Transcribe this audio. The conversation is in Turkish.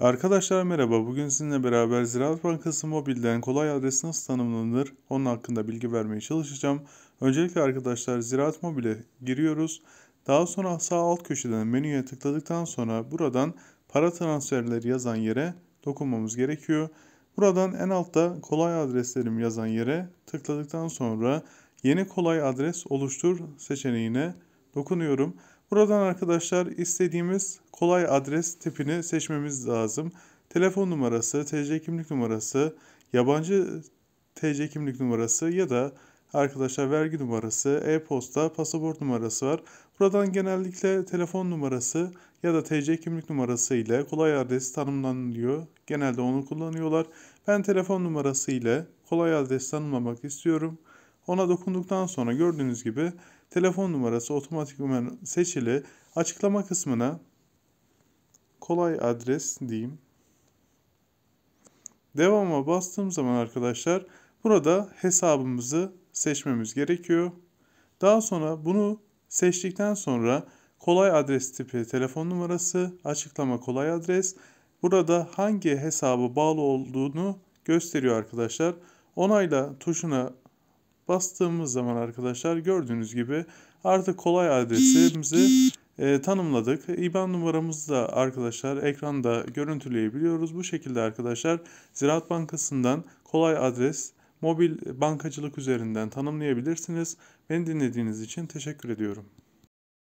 Arkadaşlar merhaba, bugün sizinle beraber Ziraat Bankası mobilden kolay adres nasıl tanımlanır onun hakkında bilgi vermeye çalışacağım. Öncelikle arkadaşlar Ziraat Mobil'e giriyoruz. Daha sonra sağ alt köşeden menüye tıkladıktan sonra buradan para transferleri yazan yere dokunmamız gerekiyor. Buradan en altta kolay adreslerim yazan yere tıkladıktan sonra yeni kolay adres oluştur seçeneğine dokunuyorum. Buradan arkadaşlar istediğimiz kolay adres tipini seçmemiz lazım. Telefon numarası, TC kimlik numarası, yabancı TC kimlik numarası ya da arkadaşlar vergi numarası, e-posta, pasaport numarası var. Buradan genellikle telefon numarası ya da TC kimlik numarası ile kolay adres tanımlanıyor. Genelde onu kullanıyorlar. Ben telefon numarası ile kolay adres tanımlamak istiyorum. Ona dokunduktan sonra gördüğünüz gibi telefon numarası otomatikman seçili. Açıklama kısmına kolay adres diyeyim. Devam'a bastığım zaman arkadaşlar burada hesabımızı seçmemiz gerekiyor. Daha sonra bunu seçtikten sonra kolay adres tipi telefon numarası, açıklama kolay adres. Burada hangi hesaba bağlı olduğunu gösteriyor arkadaşlar. Onayla tuşuna bastığımız zaman arkadaşlar gördüğünüz gibi artık kolay adresimizi tanımladık. IBAN numaramızı da arkadaşlar ekranda görüntüleyebiliyoruz. Bu şekilde arkadaşlar Ziraat Bankası'ndan kolay adres mobil bankacılık üzerinden tanımlayabilirsiniz. Beni dinlediğiniz için teşekkür ediyorum.